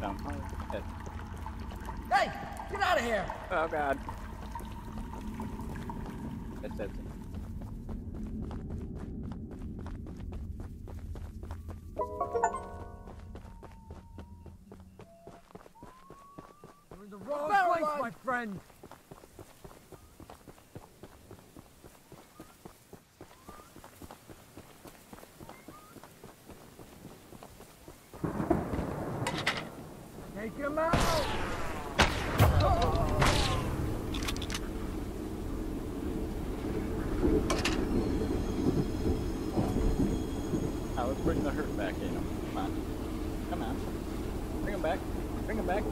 No. Hey! Get out of here! Oh, God. That's it. You're in the wrong place, my friend! Take him out! Oh. Now let's bring the herd back in him. Come on. Come on. Bring him back. Bring him back.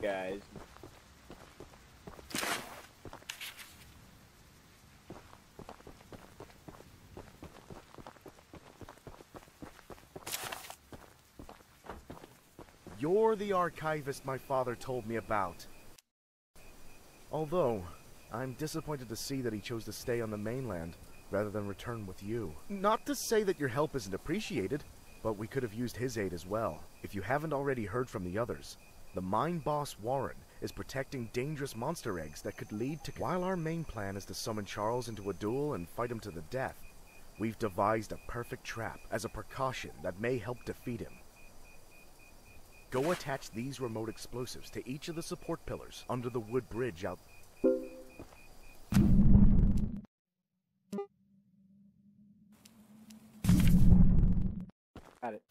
Guys. You're the archivist my father told me about. Although, I'm disappointed to see that he chose to stay on the mainland rather than return with you. Not to say that your help isn't appreciated, but we could have used his aid as well, if you haven't already heard from the others. The mine boss, Warren, is protecting dangerous monster eggs that could lead to... While our main plan is to summon Charles into a duel and fight him to the death, we've devised a perfect trap as a precaution that may help defeat him. Go attach these remote explosives to each of the support pillars under the wood bridge out... Got it.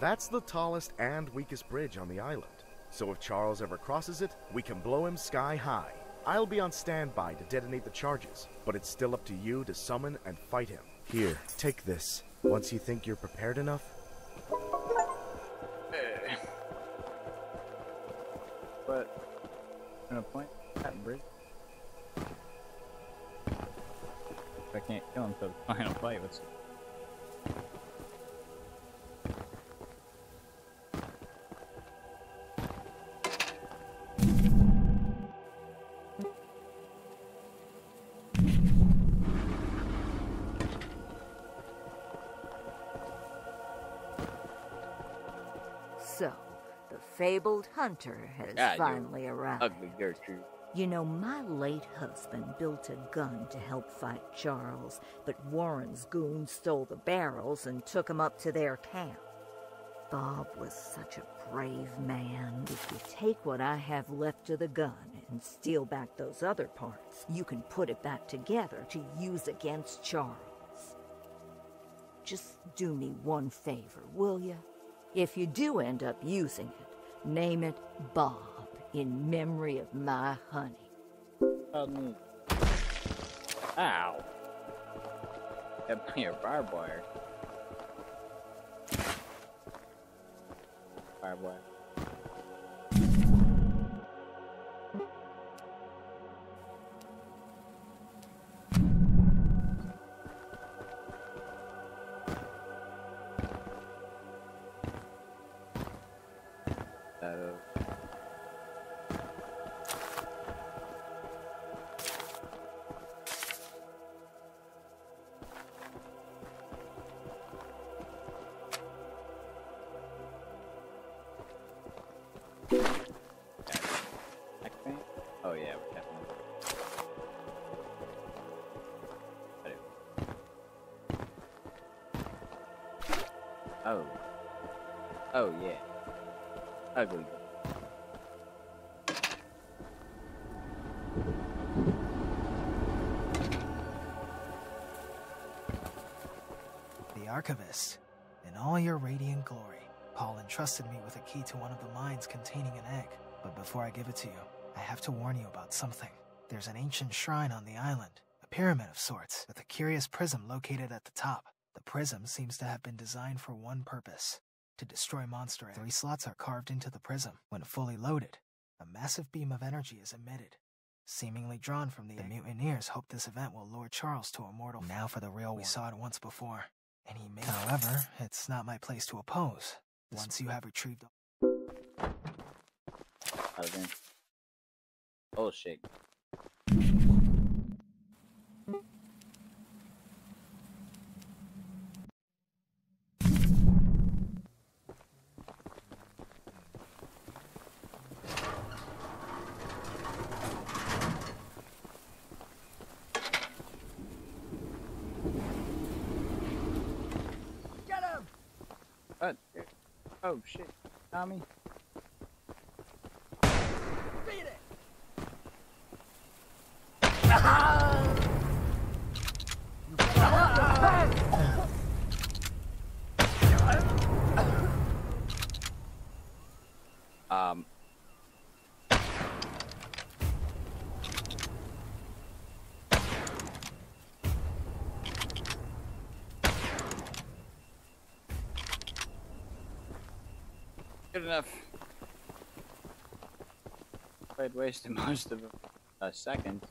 That's the tallest and weakest bridge on the island, so if Charles ever crosses it, we can blow him sky high. I'll be on standby to detonate the charges, but it's still up to you to summon and fight him. Here, take this. Once you think you're prepared enough... But... I'm gonna point that bridge. If I can't kill him till the final fight, let's... fabled hunter has finally arrived. Ugly Gertrude. You know, my late husband built a gun to help fight Charles, but Warren's goons stole the barrels and took him up to their camp. Bob was such a brave man. If you take what I have left of the gun and steal back those other parts, you can put it back together to use against Charles. Just do me one favor, will you? If you do end up using it, name it Bob, in memory of my honey. Ow. Got me a barbed wire. Barbed wire. Oh, yeah. Ugly. The Archivist, in all your radiant glory, Paul entrusted me with a key to one of the mines containing an egg. But before I give it to you, I have to warn you about something. There's an ancient shrine on the island, a pyramid of sorts, with a curious prism located at the top. The prism seems to have been designed for one purpose. To destroy monster eggs. 3 slots are carved into the prism. When fully loaded, a massive beam of energy is emitted, seemingly drawn from the egg. The mutineers hope this event will lure Charles to a mortal fall. Now for the real one. We saw it once before, and he may. However, it's not my place to oppose. Once you have retrieved. Oh shit. Oh shit, Tommy. Beat it! Good enough. I'd wasted most of a second.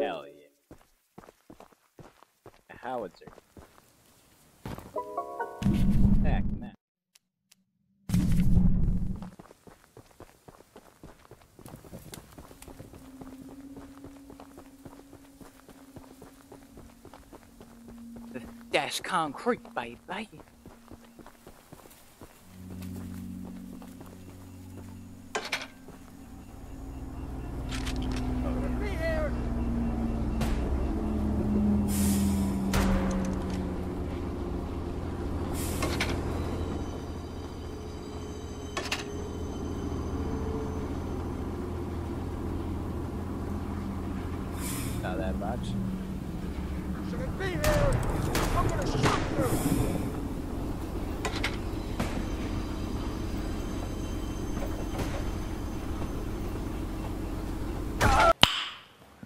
Hell yeah. A howitzer. Heck, man. That's concrete, baby. Not that much. Shouldn't be here. I'm gonna shoot you.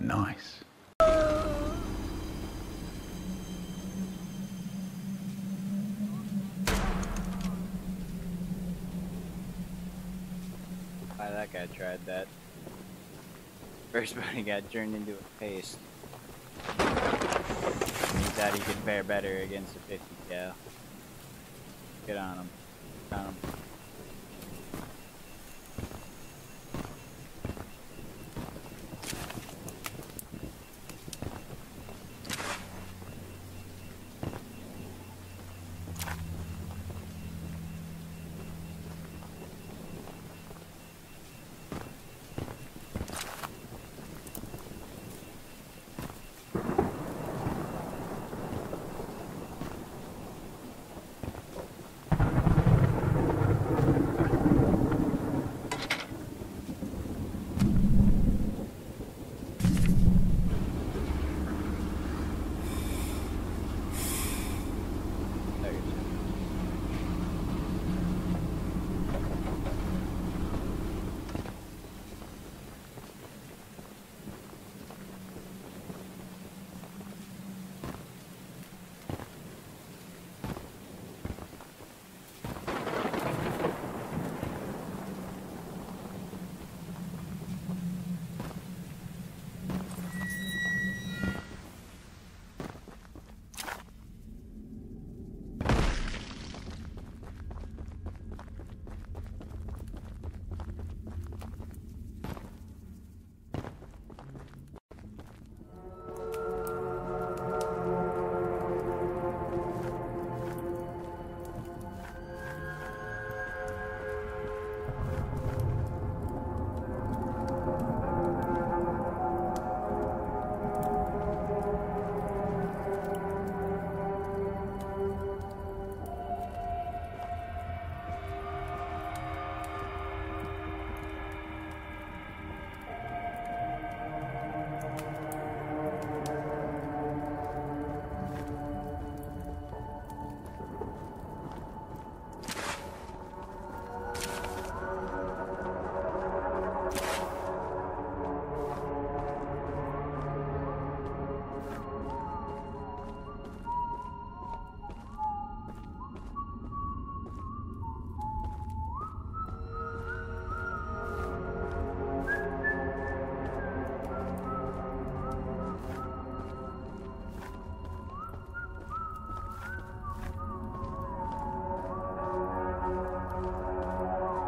Nice. That guy tried that. First body got turned into a paste. He thought he could fare better against a 50 cal. Good on him. Good on him.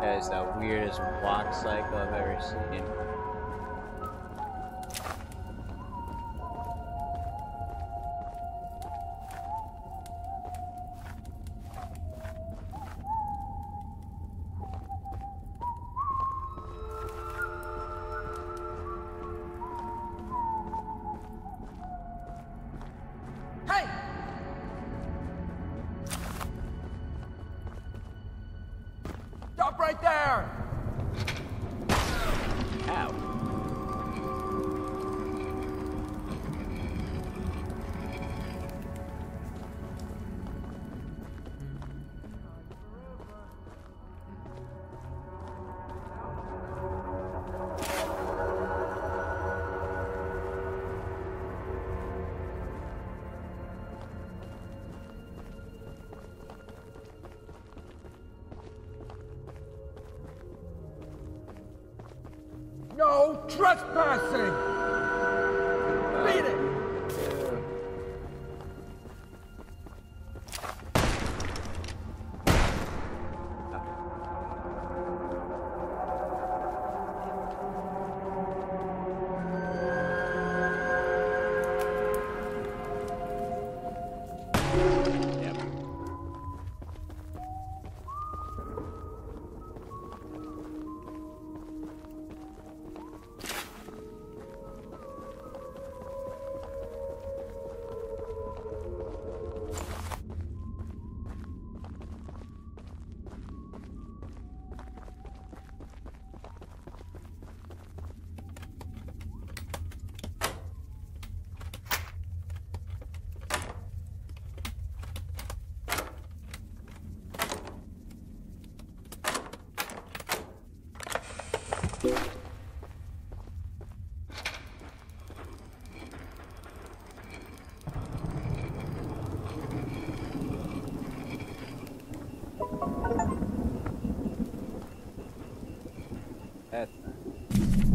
That is the weirdest walk cycle I've ever seen. Right there! Ow. No trespassing! Beat it! That's nice.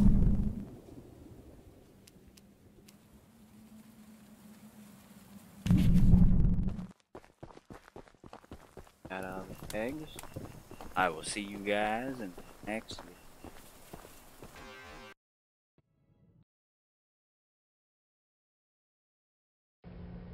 Got all the eggs. I will see you guys in the next